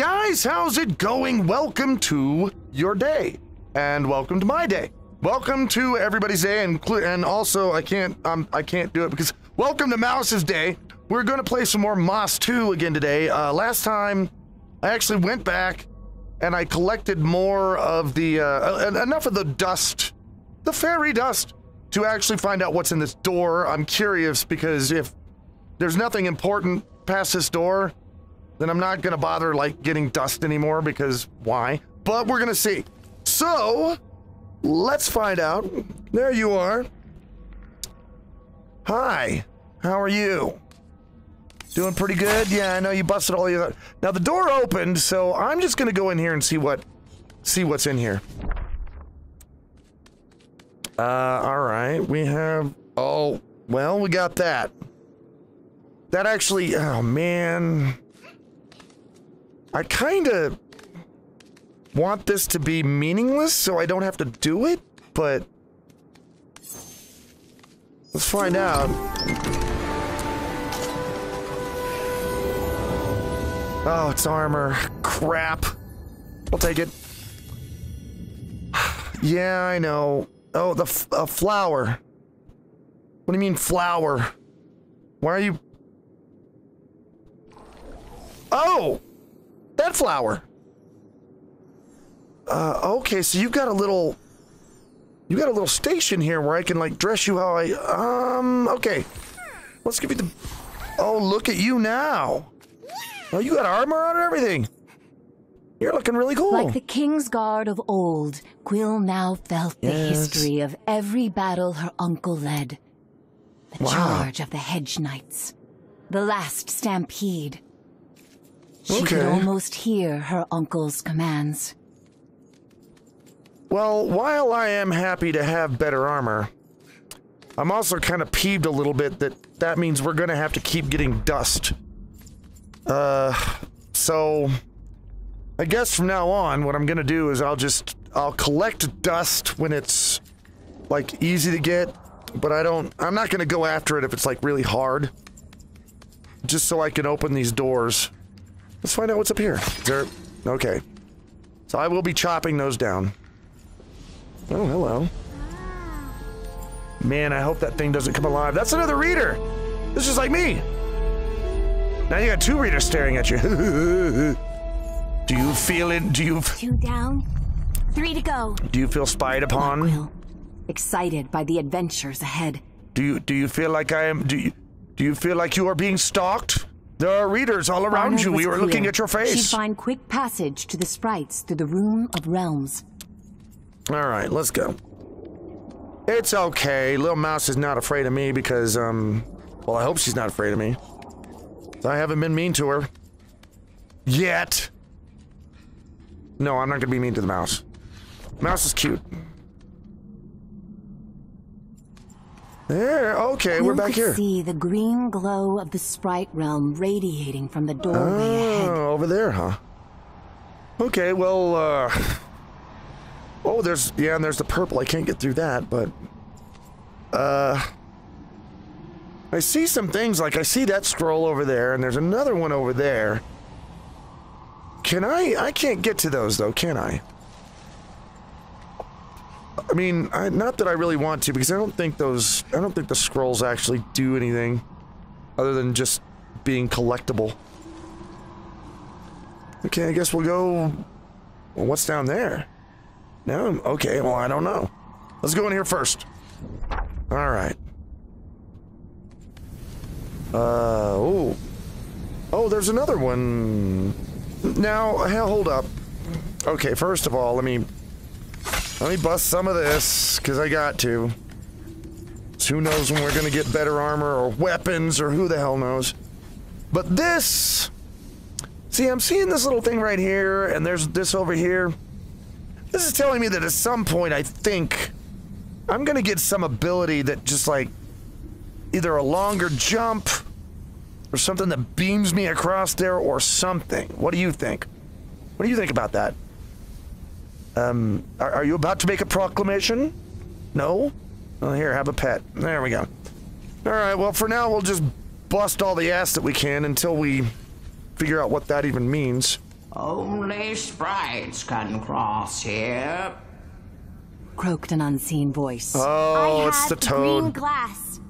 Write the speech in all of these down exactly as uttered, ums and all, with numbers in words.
guys, how's it going? Welcome to your day, and welcome to my day. Welcome to everybody's day, and and also I can't um I can't do it because welcome to Mouse's day. We're gonna play some more Moss two again today. Uh, last time, I actually went back and I collected more of the uh, enough of the dust, the fairy dust, to actually find out what's in this door. I'm curious because if there's nothing important past this door, then I'm not gonna bother like getting dust anymore because why? But we're gonna see. So let's find out. There you are. Hi, how are you? Doing pretty good? Yeah, I know you busted all your... Now the door opened, so I'm just gonna go in here and see what, see what's in here. Uh, all right, we have... Oh, well, we got that. That actually... Oh, man. I kinda want this to be meaningless, so I don't have to do it, but... Let's find out. Oh, it's armor. Crap. I'll take it. Yeah, I know. Oh, the f uh, flower. What do you mean, flower? Why are you... Oh! That flower! Uh, okay, so you've got a little... You got a little station here where I can, like, dress you how I... Um, okay. Let's give you the... Oh, look at you now! Oh, you got armor on and everything. You're looking really cool. Like the king's guard of old, Quill now felt the yes. history of every battle her uncle led. The wow. charge of the hedge knights. The last stampede. She okay. could almost hear her uncle's commands. Well, while I am happy to have better armor, I'm also kind of peeved a little bit that that means we're going to have to keep getting dust. Uh, so I guess from now on, what I'm gonna do is I'll just, I'll collect dust when it's, like, easy to get, but I don't, I'm not gonna go after it if it's, like, really hard. Just so I can open these doors. Let's find out what's up here. Is there, okay. So I will be chopping those down. Oh, hello. Man, I hope that thing doesn't come alive. That's another reader! This is like me! Now you got two readers staring at you. Do you feel it? Do you? Two down, three to go. Do you feel spied upon? Quill, excited by the adventures ahead. Do you do you feel like I am? Do you do you feel like you are being stalked? There are readers all around Barnard you. We were clear. looking at your face. She'd find quick passage to the sprites through the Rune of realms. All right, let's go. It's okay. Little Mouse is not afraid of me because um, well, I hope she's not afraid of me. I haven't been mean to her. Yet. No, I'm not gonna be mean to the mouse. Mouse is cute. There, okay, you we're back here. You see the green glow of the sprite realm radiating from the doorway oh, ahead. Oh, over there, huh? Okay, well, uh... Oh, there's... Yeah, and there's the purple. I can't get through that, but... Uh... I see some things, like I see that scroll over there, and there's another one over there. Can I? I can't get to those, though, can I? I mean, I, not that I really want to, because I don't think those, I don't think the scrolls actually do anything other than just being collectible. Okay, I guess we'll go... Well, what's down there? No? Okay, well, I don't know. Let's go in here first. Alright. Uh, oh. Oh, there's another one. Now, hold up. Okay, first of all, let me... Let me bust some of this, because I got to. Who knows when we're going to get better armor or weapons or who the hell knows. But this... See, I'm seeing this little thing right here, and there's this over here. This is telling me that at some point, I think... I'm going to get some ability that just, like... Either a longer jump or something that beams me across there or something. What do you think? What do you think about that? Um, are, are you about to make a proclamation? No? Well, here, have a pet. There we go. All right, well, for now, we'll just bust all the ass that we can until we figure out what that even means. Only sprites can cross here, croaked an unseen voice. Oh, I it's the toad. Green glass.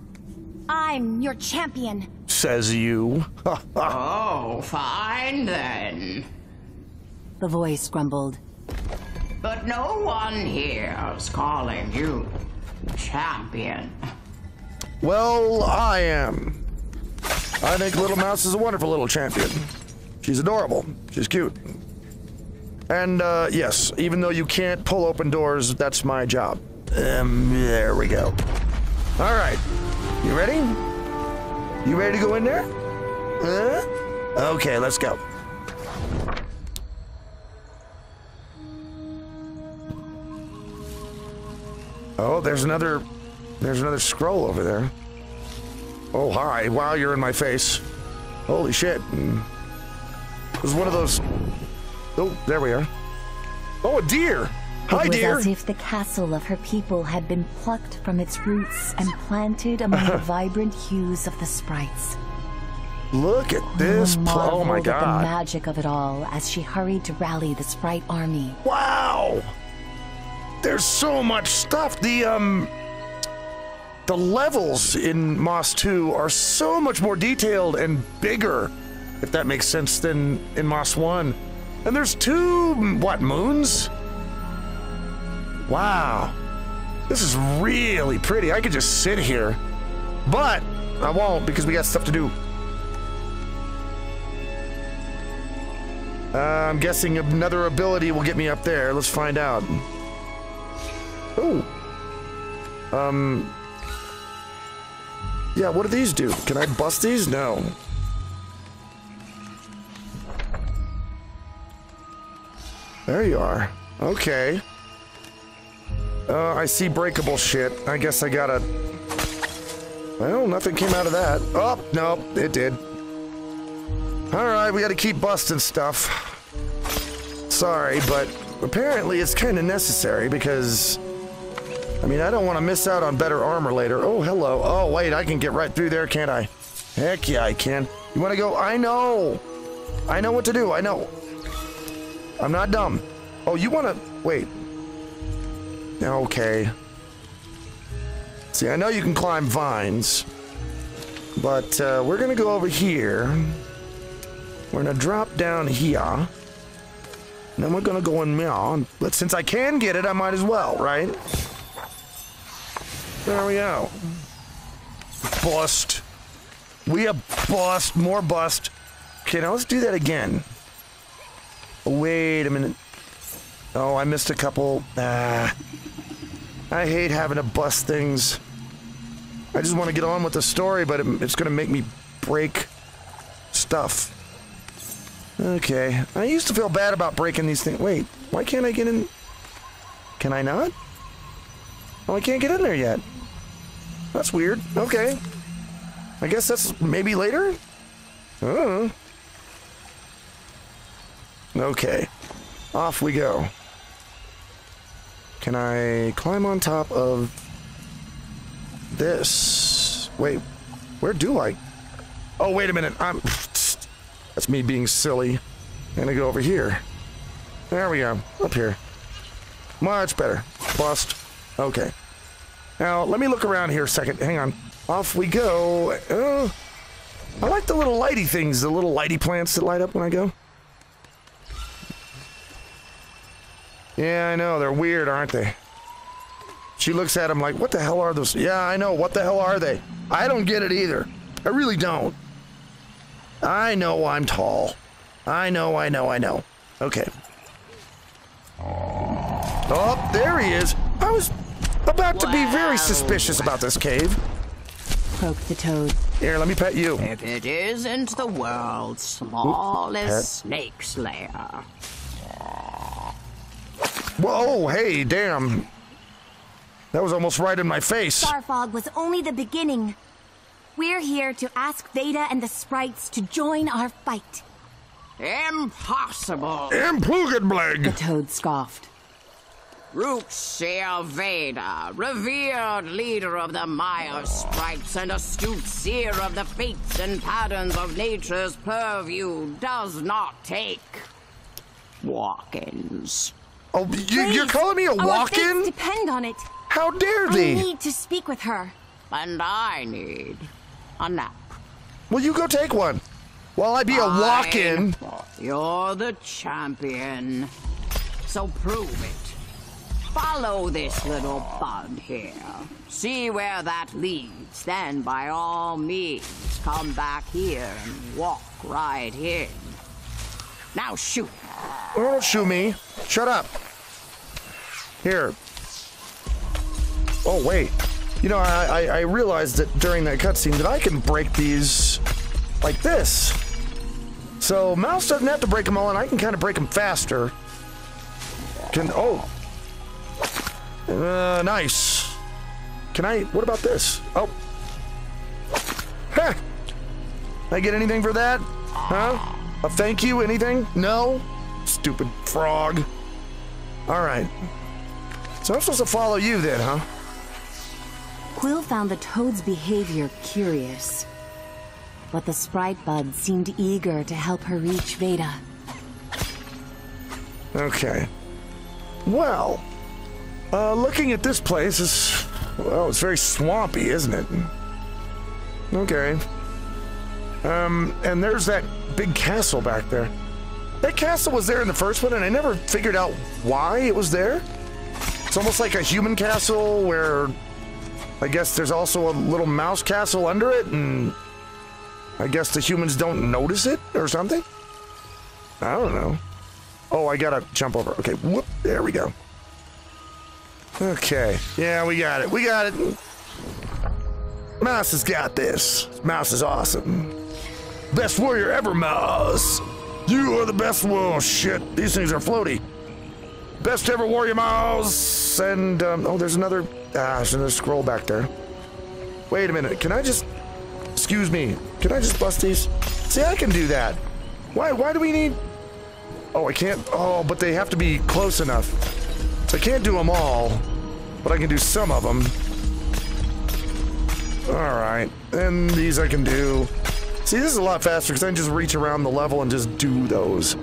I'm your champion, says you. Oh, fine then, the voice grumbled. But no one here is calling you champion. Well, I am. I think Little Mouse is a wonderful little champion. She's adorable. She's cute. And, uh, yes, even though you can't pull open doors, that's my job. Um, there we go. All right. You ready? You ready to go in there? Uh? Okay, let's go. Oh, there's another... There's another scroll over there. Oh, hi. Wow, you're in my face. Holy shit. It was one of those... Oh, there we are. Oh, a deer! Hi, deer! It was as if the castle of her people had been plucked from its roots and planted among the vibrant hues of the sprites. Look at this! Oh my god! At the magic of it all as she hurried to rally the sprite army. Wow! There's so much stuff! The, um... The levels in Moss two are so much more detailed and bigger, if that makes sense, than in Moss one. And there's two, what, moons? Wow. This is really pretty. I could just sit here. But I won't because we got stuff to do. Uh, I'm guessing another ability will get me up there. Let's find out. Ooh. Um... Yeah, what do these do? Can I bust these? No. There you are. Okay. Uh, I see breakable shit. I guess I gotta... Well, nothing came out of that. Oh, no, it did. Alright, we gotta keep busting stuff. Sorry, but apparently it's kinda necessary because... I mean, I don't want to miss out on better armor later. Oh, hello. Oh, wait, I can get right through there, can't I? Heck yeah, I can. You want to go? I know. I know what to do. I know. I'm not dumb. Oh, you want to... Wait. Okay. See, I know you can climb vines. But uh, we're going to go over here. We're going to drop down here. And then we're going to go in here. But since I can get it, I might as well, right? There we go. Bust. We have bust. More bust. Okay, now let's do that again. Wait a minute. Oh, I missed a couple. Ah. I hate having to bust things. I just want to get on with the story, but it, it's going to make me break stuff. Okay. I used to feel bad about breaking these things. Wait, why can't I get in? Can I not? Oh, I can't get in there yet. That's weird. Okay. I guess that's maybe later? I don't know. Okay. Off we go. Can I climb on top of this? Wait, where do I? Oh, wait a minute. I'm... That's me being silly. I'm gonna go over here. There we go. Up here. Much better. Bust. Okay. Now, let me look around here a second. Hang on. Off we go. Uh, I like the little lighty things, the little lighty plants that light up when I go. Yeah, I know. They're weird, aren't they? She looks at them like, what the hell are those? Yeah, I know. What the hell are they? I don't get it either. I really don't. I know I'm tall. I know, I know, I know. Okay. Oh, there he is. I was... About wow. to be very suspicious about this cave. Poked the toad. Here, let me pet you. If it isn't the world's smallest snake slayer. Whoa, hey, damn. That was almost right in my face. Starfog was only the beginning. We're here to ask Veda and the sprites to join our fight. Impossible. Pluggitblag. The toad scoffed. Rukhsyar Veda, revered leader of the Mire Sprites and astute seer of the fates and patterns of nature's purview, does not take walk-ins. Oh, you, you're calling me a walk-in? Depend on it. How dare they? I need to speak with her. And I need a nap. Well, you go take one. While I be Fine. a walk-in. You're the champion. So prove it. Follow this little bud here. See where that leads. Then, by all means, come back here and walk right in. Now shoot. Oh, don't shoot me. Shut up. Here. Oh, wait. You know, I, I, I realized that during that cutscene that I can break these like this. So Mouse doesn't have to break them all, and I can kind of break them faster. Can, oh. Uh, nice. Can I, what about this? Oh. Huh. I get anything for that? Huh? A thank you, anything? No? Stupid frog. All right. So I'm supposed to follow you then, huh? Quill found the toad's behavior curious. But the sprite bud seemed eager to help her reach Veda. Okay. Well, uh, looking at this place is, well, it's very swampy, isn't it? Okay. Um, and there's that big castle back there. That castle was there in the first one, and I never figured out why it was there. It's almost like a human castle where, I guess there's also a little mouse castle under it, and I guess the humans don't notice it or something? I don't know. Oh, I gotta jump over. Okay, whoop, there we go. Okay, yeah, we got it, we got it. Mouse has got this. Mouse is awesome. Best warrior ever, Mouse. You are the best. Whoa, shit, these things are floaty. Best ever warrior, Mouse. And, um, oh, there's another, ah, there's another scroll back there. Wait a minute, can I just, excuse me, can I just bust these? See, I can do that. Why, why do we need? Oh, I can't, oh, but they have to be close enough. So I can't do them all, but I can do some of them. All right, and these I can do. See, this is a lot faster because I can just reach around the level and just do those.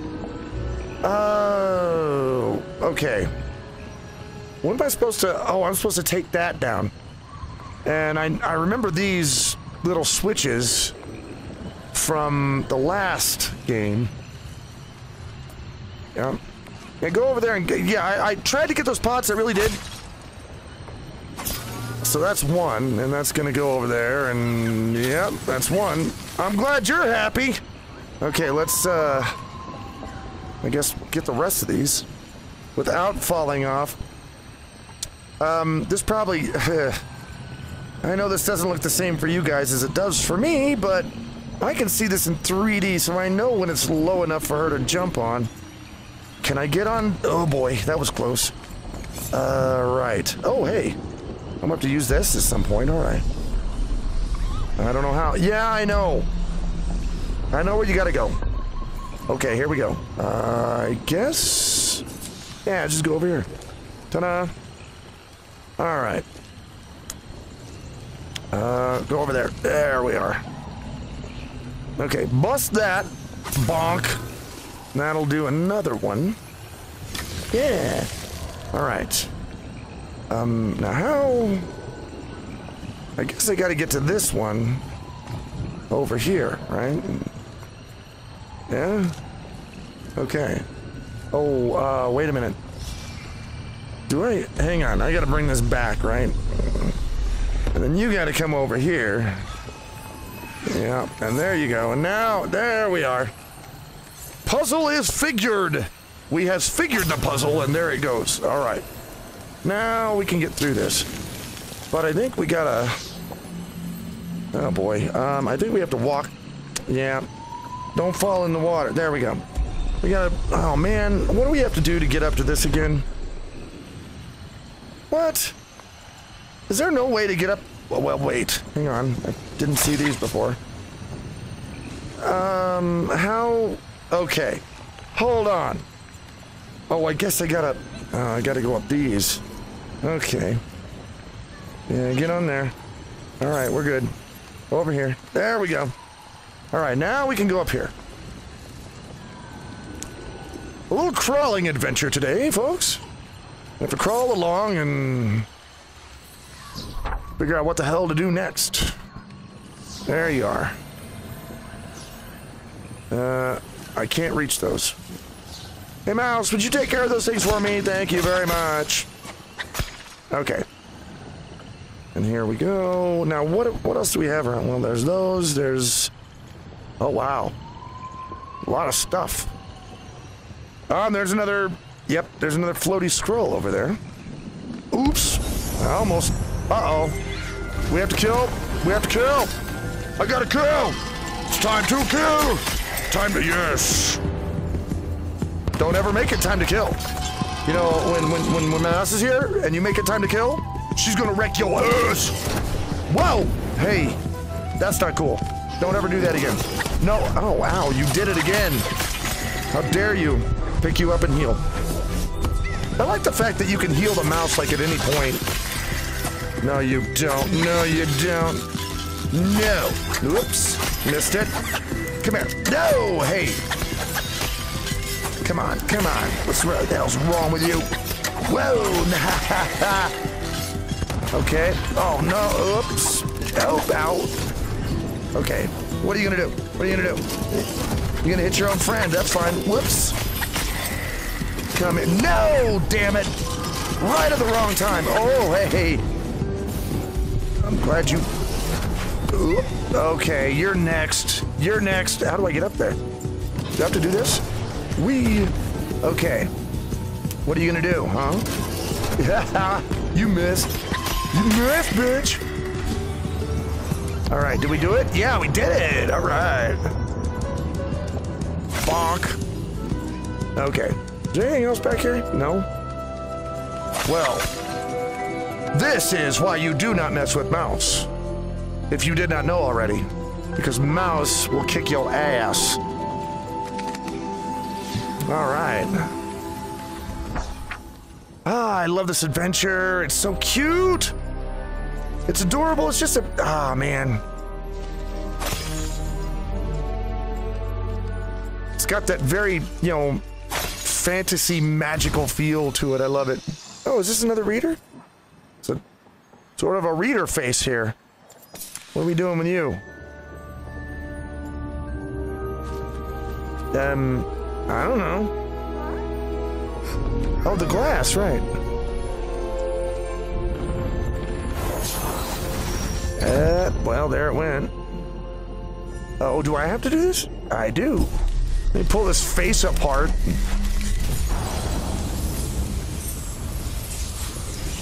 Oh, okay. What am I supposed to, oh, I'm supposed to take that down. And I, I remember these little switches from the last game. Yeah. Yeah, go over there and get, yeah, I, I tried to get those pots, I really did. So that's one, and that's gonna go over there, and yep, yeah, that's one. I'm glad you're happy. Okay, let's, uh, I guess get the rest of these without falling off. Um, this probably, I know this doesn't look the same for you guys as it does for me, but I can see this in three D, so I know when it's low enough for her to jump on. Can I get on? Oh boy, that was close. Uh, right. Oh, hey. I'm gonna have to use this at some point, alright. I don't know how. Yeah, I know. I know where you gotta go. Okay, here we go. Uh, I guess. Yeah, just go over here. Ta-da. Alright. Uh, go over there. There we are. Okay, bust that. Bonk. That'll do another one. Yeah. All right. Um, now how? I guess I got to get to this one over here, right? Yeah. Okay. Oh, uh, wait a minute. Do I? Hang on. I got to bring this back, right? And then you got to come over here. Yeah. And there you go. And now, there we are. Puzzle is figured. We has figured the puzzle, and there it goes. All right. Now we can get through this. But I think we gotta, oh boy. Um, I think we have to walk. Yeah. Don't fall in the water. There we go. We gotta, oh man. What do we have to do to get up to this again? What? Is there no way to get up? Well, well wait. Hang on. I didn't see these before. Um, how? Okay, hold on. Oh, I guess I gotta, uh, I gotta go up these. Okay. Yeah, get on there. All right, we're good. Over here. There we go. All right, now we can go up here. A little crawling adventure today, folks. I have to crawl along and figure out what the hell to do next. There you are. Uh, I can't reach those. Hey, Mouse, would you take care of those things for me? Thank you very much. Okay. And here we go. Now, what what else do we have around? Well, there's those. There's... Oh, wow. A lot of stuff. Oh, and there's another... Yep, there's another floaty scroll over there. Oops. I almost... Uh-oh. We have to kill. We have to kill. I gotta kill. It's time to kill. Time to... Yes. Don't ever make it time to kill. You know, when when when, when Mouse is here and you make it time to kill, she's gonna wreck your ass. Whoa! Hey, that's not cool. Don't ever do that again. No. Oh wow, you did it again. How dare you? Pick you up and heal. I like the fact that you can heal the mouse like at any point. No, you don't. No, you don't. No. Oops. Missed it. Come here. No. Hey. Come on, come on. What's the hell's wrong with you? Whoa! Okay. Oh no! Oops! Ow! Ow! Okay. What are you gonna do? What are you gonna do? You're gonna hit your own friend. That's fine. Whoops! Come in. No! Damn it! Right at the wrong time. Oh hey! I'm glad you. Okay, you're next. You're next. How do I get up there? Do I have to do this? We okay. What are you gonna do, huh? You missed. You missed, bitch. All right, did we do it? Yeah, we did it. All right. Bonk. Okay. Is there anything else back here? No. Well, this is why you do not mess with Mouse. If you did not know already, because Mouse will kick your ass. All right. Ah, I love this adventure. It's so cute. It's adorable. It's just a... Ah, man. It's got that very, you know, fantasy magical feel to it. I love it. Oh, is this another reader? It's a sort of a reader face here. What are we doing with you? Um... I don't know. Oh, the glass, right. Uh, well, there it went. Oh, do I have to do this? I do. Let me pull this face apart.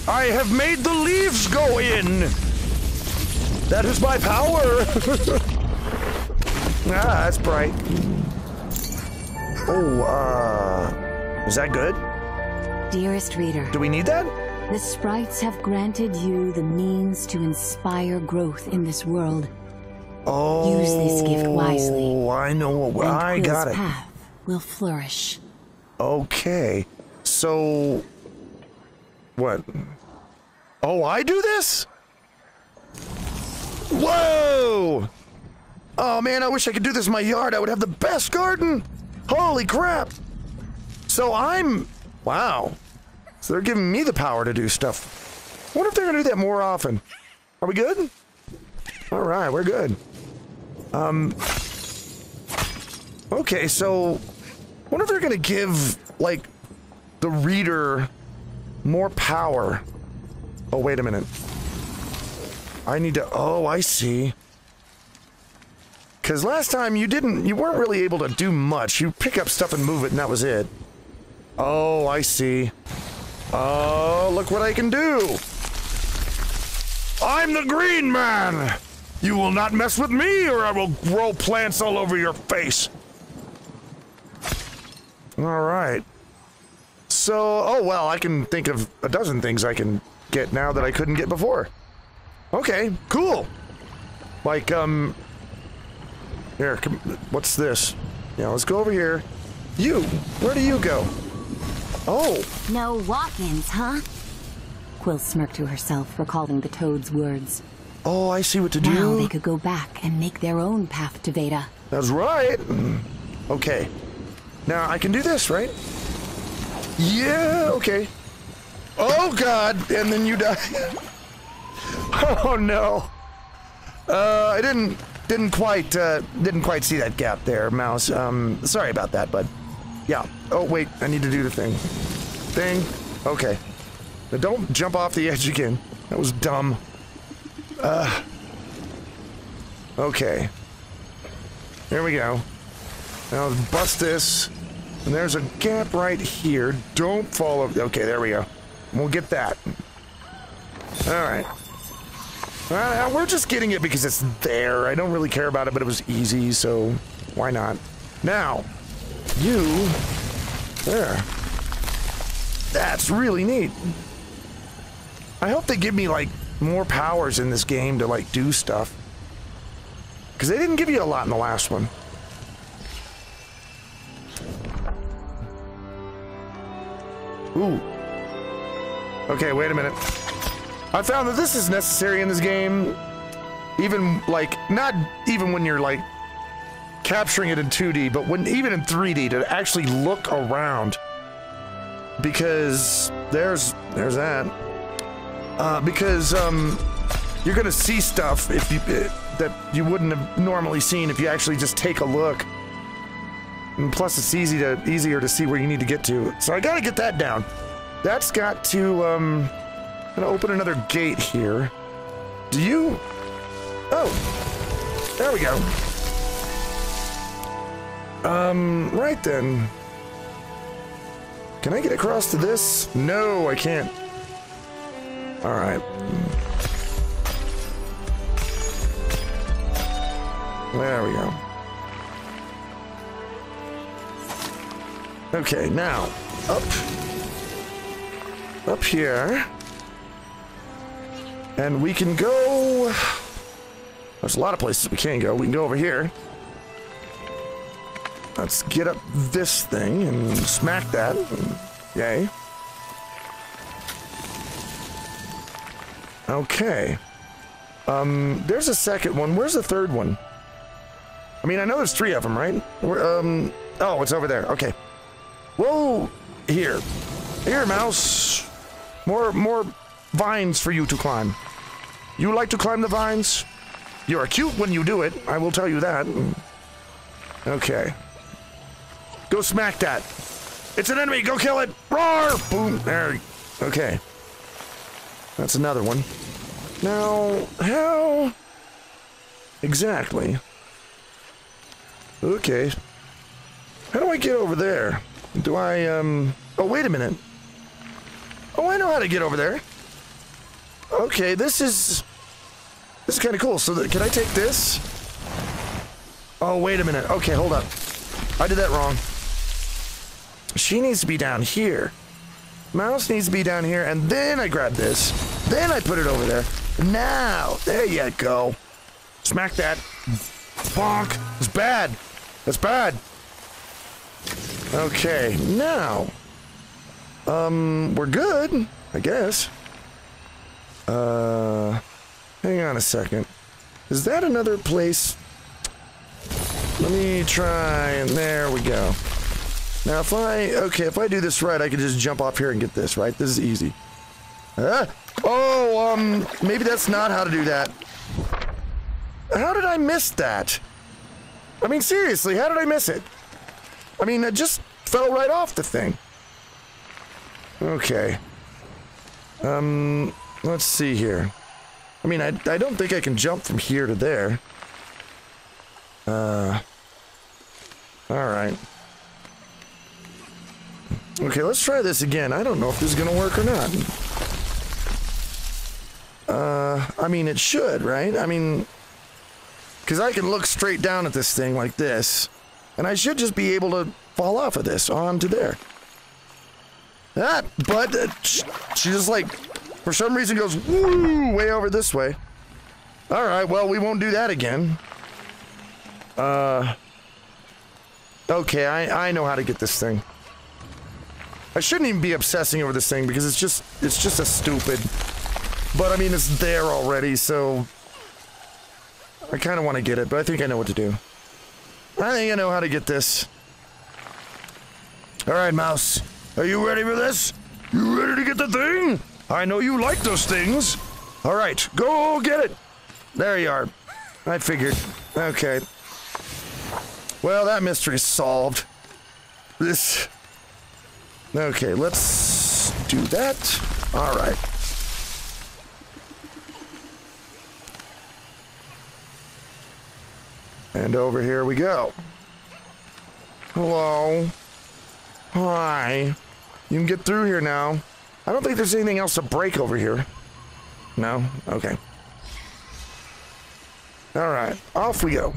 I have made the leaves go in! That is my power! Ah, that's bright. Oh, uh, is that good? Dearest reader. Do we need that? The sprites have granted you the means to inspire growth in this world. Oh. Use this gift wisely. Oh, I know what I got it. And Quill's path will flourish. Okay. So, what? Oh, I do this? Whoa! Oh, man, I wish I could do this in my yard. I would have the best garden. Holy crap! So I'm... Wow. So they're giving me the power to do stuff. I wonder if they're gonna do that more often. Are we good? Alright, we're good. Um... Okay, so... I wonder if they're gonna give, like, the reader more power. Oh, wait a minute. I need to... Oh, I see. Because last time you didn't, you weren't really able to do much. You pick up stuff and move it, and that was it. Oh, I see. Oh, look what I can do. I'm the green man. You will not mess with me, or I will grow plants all over your face. All right. So, oh, well, I can think of a dozen things I can get now that I couldn't get before. Okay, cool. Like, um... Here, come, what's this? Yeah, let's go over here. You, where do you go? Oh. No walk-ins, huh? Quill smirked to herself, recalling the toad's words. Oh, I see what to do. Now they could go back and make their own path to Veda. That's right. Okay. Now, I can do this, right? Yeah, okay. Oh god, and then you die. Oh no. Uh, I didn't didn't quite uh, didn't quite see that gap there, Mouse. Um, sorry about that, bud. Yeah. Oh wait, I need to do the thing. Thing. Okay. Now don't jump off the edge again. That was dumb. Uh. Okay. Here we go. Now bust this. And there's a gap right here. Don't fall over. Okay, there we go. We'll get that. All right. Uh, we're just getting it because it's there. I don't really care about it, but it was easy, so why not? Now, you... There. That's really neat. I hope they give me, like, more powers in this game to, like, do stuff. Because they didn't give you a lot in the last one. Ooh. Okay, wait a minute. I found that this is necessary in this game, even like not even when you're like capturing it in two D, but when even in three D to actually look around, because there's there's that uh, because um, you're gonna see stuff if you uh, that you wouldn't have normally seen if you actually just take a look. And plus, it's easy to easier to see where you need to get to. So I gotta get that down. That's got to. Um, I'm gonna open another gate here. Do you? Oh, there we go. Um, right then. Can I get across to this? No, I can't. All right. There we go. Okay, now up, up here. And we can go... There's a lot of places we can go. We can go over here. Let's get up this thing and smack that. Yay. Okay. Um, there's a second one. Where's the third one? I mean, I know there's three of them, right? We're, um, oh, it's over there. Okay. Whoa! Here. Here, Mouse. More, more... vines for you to climb. You like to climb the vines? You're cute when you do it, I will tell you that. Okay. Go smack that. It's an enemy, go kill it! Roar! Boom, there. Okay. That's another one. Now, how... exactly. Okay. How do I get over there? Do I, um... Oh, wait a minute. Oh, I know how to get over there. Okay, this is this is kind of cool. So th can I take this? Oh, wait a minute. Okay, hold up. I did that wrong. She needs to be down here. Mouse needs to be down here, and then I grab this. Then I put it over there. Now, there you go. Smack that. Bonk. It's bad. That's bad. Okay, now. Um, we're good, I guess. Uh, hang on a second. Is that another place? Let me try, and there we go. Now if I, okay, if I do this right, I can just jump off here and get this, right? This is easy. Ah! Oh, um, maybe that's not how to do that. How did I miss that? I mean, seriously, how did I miss it? I mean, I just fell right off the thing. Okay. Um... Let's see here. I mean, I, I don't think I can jump from here to there. Uh, Alright. Okay, let's try this again. I don't know if this is going to work or not. Uh, I mean, it should, right? I mean, because I can look straight down at this thing like this, and I should just be able to fall off of this onto there. Ah, but uh, she, she just like... for some reason goes woo way over this way. All right, well, we won't do that again. Uh, okay, I, I know how to get this thing. I shouldn't even be obsessing over this thing because it's just it's just a stupid. But I mean, it's there already, so I kind of want to get it, but I think I know what to do. I think I know how to get this. All right, Mouse, Are you ready for this? You ready to get the thing? I know you like those things. All right, go get it. There you are. I figured. Okay. Well, that mystery's solved. This... Okay, let's do that. All right. And over here we go. Hello. Hi. You can get through here now. I don't think there's anything else to break over here. No? Okay. All right. Off we go.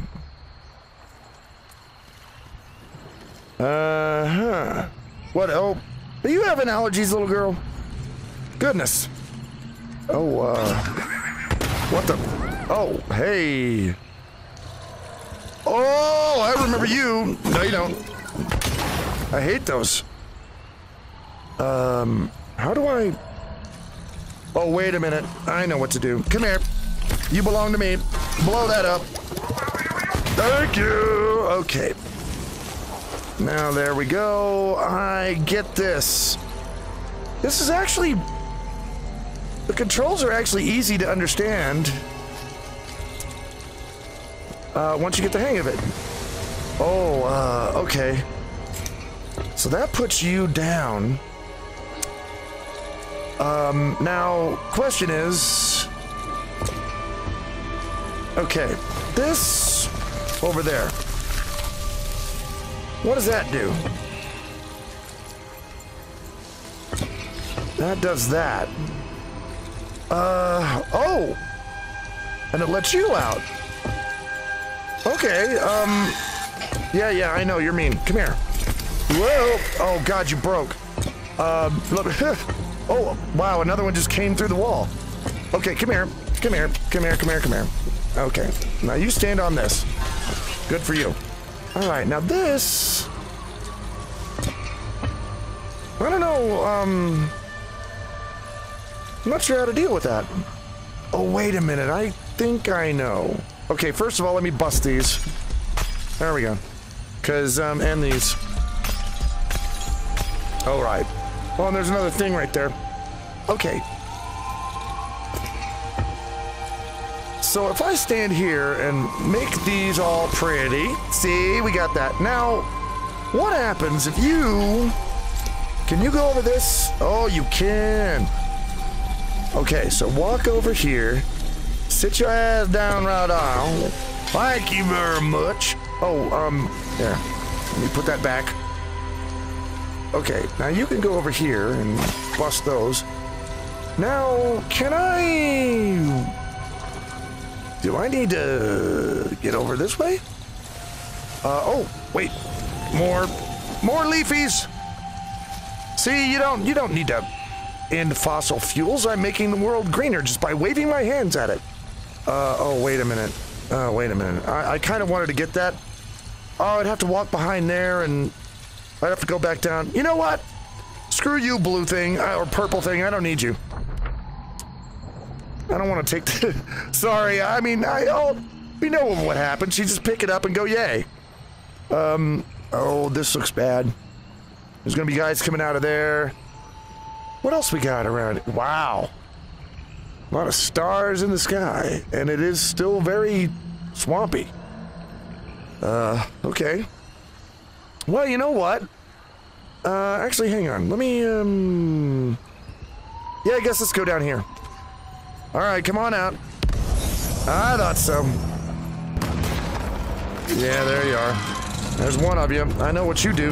Uh-huh. What? Oh. Are you having allergies, little girl? Goodness. Oh, uh. What the? Oh, hey. Oh, I remember you. No, you don't. I hate those. Um, how do I? Oh, wait a minute. I know what to do. Come here. You belong to me. Blow that up. Thank you. Okay. Now, there we go. I get this. This is actually... The controls are actually easy to understand. Uh, once you get the hang of it. Oh, uh, okay. So that puts you down. Um, now, question is... Okay, this over there. What does that do? That does that. Uh, oh! And it lets you out. Okay, um... Yeah, yeah, I know, you're mean. Come here. Whoa! Oh, God, you broke. Um, look... Oh, wow, another one just came through the wall. Okay, come here. Come here. Come here, come here, come here. Okay. Now you stand on this. Good for you. Alright, now this... I don't know, um... I'm not sure how to deal with that. Oh, wait a minute, I think I know. Okay, first of all, let me bust these. There we go. Cause, um, and these. Alright. Oh, and there's another thing right there. Okay. So if I stand here and make these all pretty, see, we got that. Now, what happens if you... Can you go over this? Oh, you can. Okay, so walk over here. Sit your ass down right on. Thank you very much. Oh, um, yeah. Let me put that back. Okay, now you can go over here and bust those. Now, can I... Do I need to get over this way? Uh, oh, wait. More, more leafies. See, you don't, you don't need to end fossil fuels. I'm making the world greener just by waving my hands at it. Uh, oh, wait a minute. Oh, wait a minute. I, I kind of wanted to get that. Oh, I'd have to walk behind there and I'd have to go back down. You know what? Screw you, blue thing or purple thing. I don't need you. I don't want to take the... Sorry, I mean, I oh, you know what happens. You just pick it up and go, yay. Um, oh, this looks bad. There's going to be guys coming out of there. What else we got around it? Wow. A lot of stars in the sky, and it is still very swampy. Uh, okay. Well, you know what? Uh, actually, hang on. Let me, um... Yeah, I guess let's go down here. Alright, come on out. I thought so. Yeah, there you are. There's one of you. I know what you do.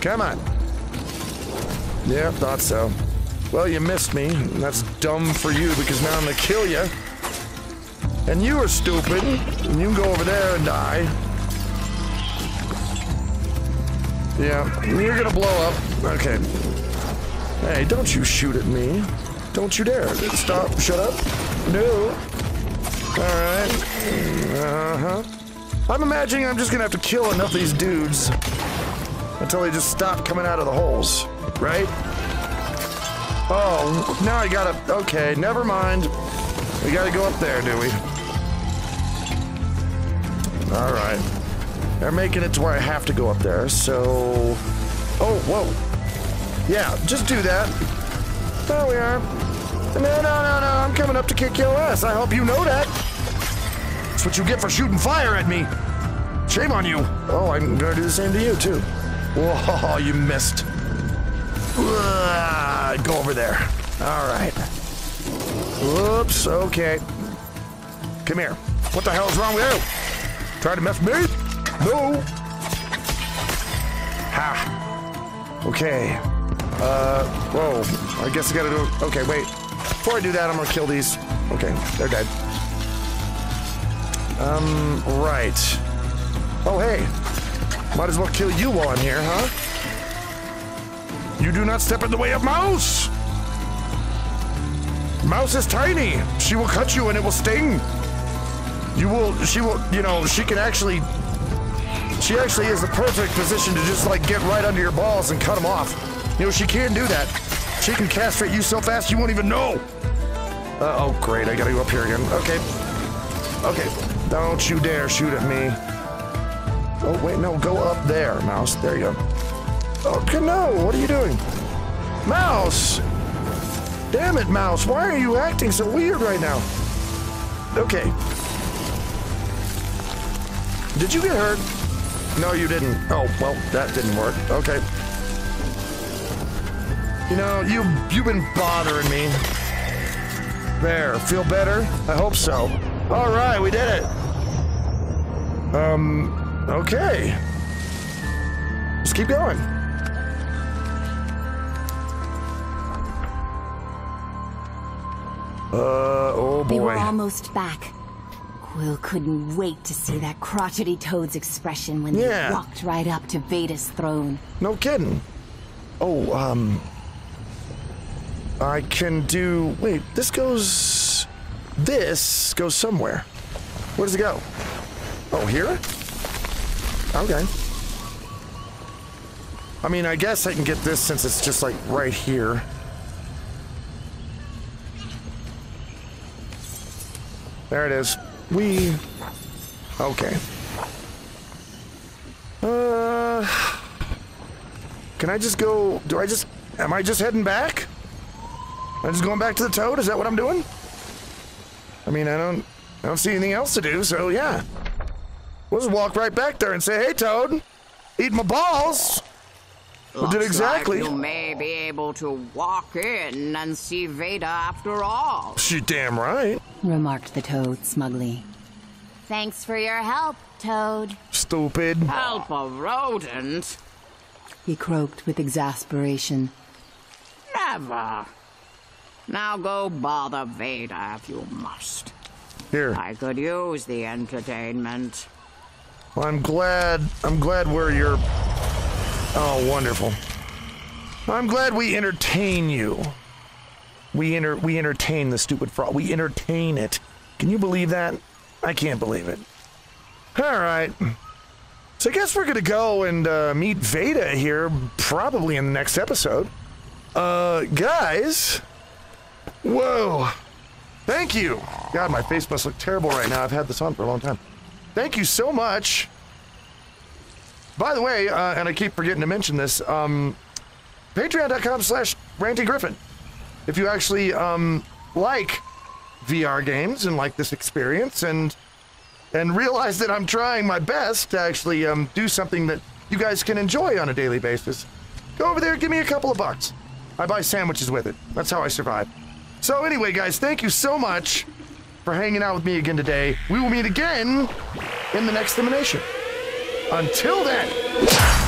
Come on. Yeah, thought so. Well, you missed me. That's dumb for you because now I'm gonna kill you. And you are stupid. And you can go over there and die. Yeah, you're gonna blow up. Okay. Hey, don't you shoot at me. Don't you dare. Stop. Shut up. No. Alright. Uh-huh. I'm imagining I'm just gonna have to kill enough of these dudes until they just stop coming out of the holes. Right? Oh, now I gotta... Okay, never mind. We gotta go up there, do we? Alright. They're making it to where I have to go up there, so... Oh, whoa. Yeah, just do that. There we are. No, no, no, no, I'm coming up to kick your ass. I hope you know that. That's what you get for shooting fire at me. Shame on you. Oh, I'm gonna do the same to you, too. Whoa, you missed. Uh, go over there. All right. Oops, okay. Come here. What the hell is wrong with you? Try to mess with me? No. Ha. Okay. Uh, whoa. I guess I gotta do it. Okay, wait. Before I do that, I'm gonna kill these. Okay, they're dead. Um, right. Oh, hey. Might as well kill you while I'm here, huh? You do not step in the way of Mouse! Mouse is tiny. She will cut you and it will sting. You will, she will, you know, she can actually, she actually is the perfect position to just like get right under your balls and cut them off. You know, she can do that. She can castrate you so fast you won't even know. Uh, oh, great, I gotta go up here again. Okay. Okay, don't you dare shoot at me. Oh, wait, no, go up there, Mouse. There you go. Oh, no, what are you doing? Mouse! Damn it, Mouse, why are you acting so weird right now? Okay. Did you get hurt? No, you didn't. Oh, well, that didn't work. Okay. You know, you, you've been bothering me. There, feel better? I hope so. All right, we did it. Um, okay. Let's keep going. Uh, oh boy. We were almost back. Quill couldn't wait to see that crotchety toad's expression when yeah. they walked right up to Veda's throne. No kidding. Oh, um... I can do... Wait, this goes... This goes somewhere. Where does it go? Oh, here? Okay. I mean, I guess I can get this since it's just, like, right here. There it is. We... Okay. Uh... Can I just go... Do I just... Am I just heading back? I'm just going back to the toad? Is that what I'm doing? I mean, I don't... I don't see anything else to do, so yeah. We'll just walk right back there and say, hey, Toad! Eat my balls! Looks we did exactly. Like you may be able to walk in and see Veda after all. She damn right. Remarked the toad smugly. Thanks for your help, Toad. Stupid. Help a rodent? He croaked with exasperation. Never. Now go bother Veda if you must. Here. I could use the entertainment. Well, I'm glad. I'm glad we're your... Oh, wonderful. I'm glad we entertain you. We enter, we entertain the stupid frog. We entertain it. Can you believe that? I can't believe it. All right. So I guess we're going to go and uh, meet Veda here probably in the next episode. Uh, guys. Whoa. Thank you. God, my face must look terrible right now. I've had this on for a long time. Thank you so much. By the way, uh, and I keep forgetting to mention this, um, patreon.com slash Ranting Gryphon. If you actually um, like V R games and like this experience and and realize that I'm trying my best to actually um, do something that you guys can enjoy on a daily basis, go over there and give me a couple of bucks. I buy sandwiches with it. That's how I survive. So anyway, guys, thank you so much for hanging out with me again today. We will meet again in the next elimination. Until then...